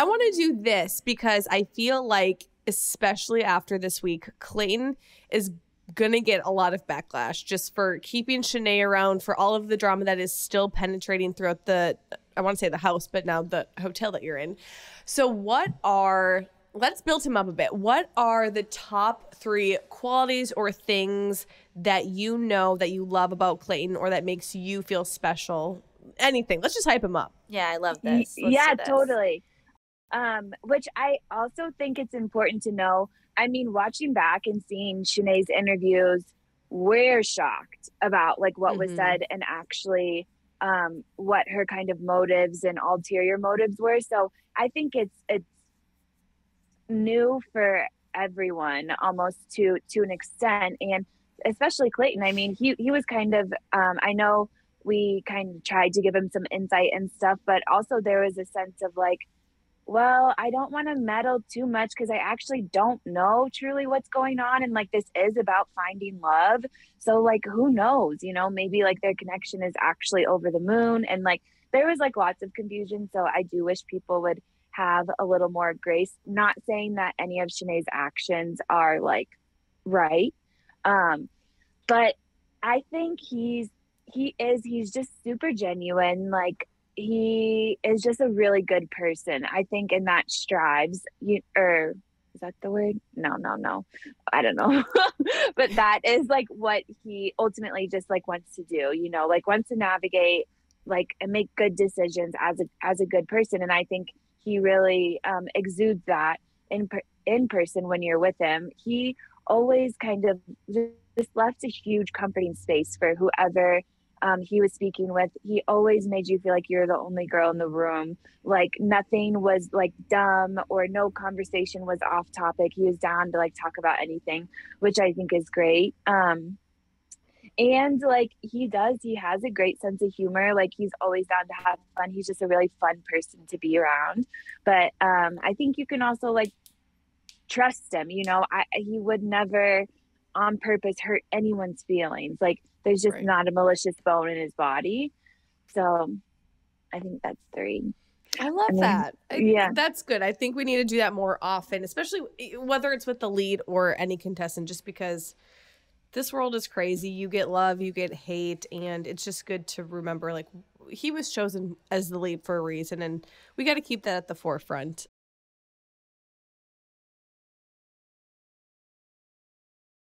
I want to do this because I feel like, especially after this week, Clayton is going to get a lot of backlash just for keeping Shanae around, for all of the drama that is still penetrating throughout the, I want to say the house, but now the hotel that you're in. So what are, let's build him up a bit. What are the top three qualities or things that you know that you love about Clayton or that makes you feel special? Anything. Let's just hype him up. Yeah, I love this. Let's do this. Totally. Which I also think it's important to know. I mean, watching back and seeing Shanae's interviews, we're shocked about like what was said and actually what her kind of motives and ulterior motives were. So I think it's new for everyone almost to an extent, and especially Clayton. I mean, he was kind of I know we kind of tried to give him some insight and stuff, but also there was a sense of like, well, I don't want to meddle too much because I actually don't know truly what's going on. And like, this is about finding love. So like, who knows, you know, maybe like their connection is actually over the moon. And like, there was like lots of confusion. So I do wish people would have a little more grace, not saying that any of Shanae's actions are like, right. But I think he's just super genuine. Like, he is just a really good person, I think, and that strives, or is that the word? No. I don't know. But that is like what he ultimately just like wants to do, you know, like wants to navigate, like, and make good decisions as a good person. And I think he really exudes that in person when you're with him. He always kind of just left a huge comforting space for whoever he was speaking with. He always made you feel like you're the only girl in the room. Like nothing was like dumb or no conversation was off topic. He was down to like talk about anything, which I think is great. And like he has a great sense of humor. Like he's always down to have fun. He's just a really fun person to be around. But I think you can also like trust him, you know. He would never on purpose hurt anyone's feelings. Like there's just not a malicious bone in his body. So I think that's three. I love that. Yeah. That's good. I think we need to do that more often, especially whether it's with the lead or any contestant, just because this world is crazy. You get love, you get hate, and it's just good to remember, like, he was chosen as the lead for a reason, and we got to keep that at the forefront.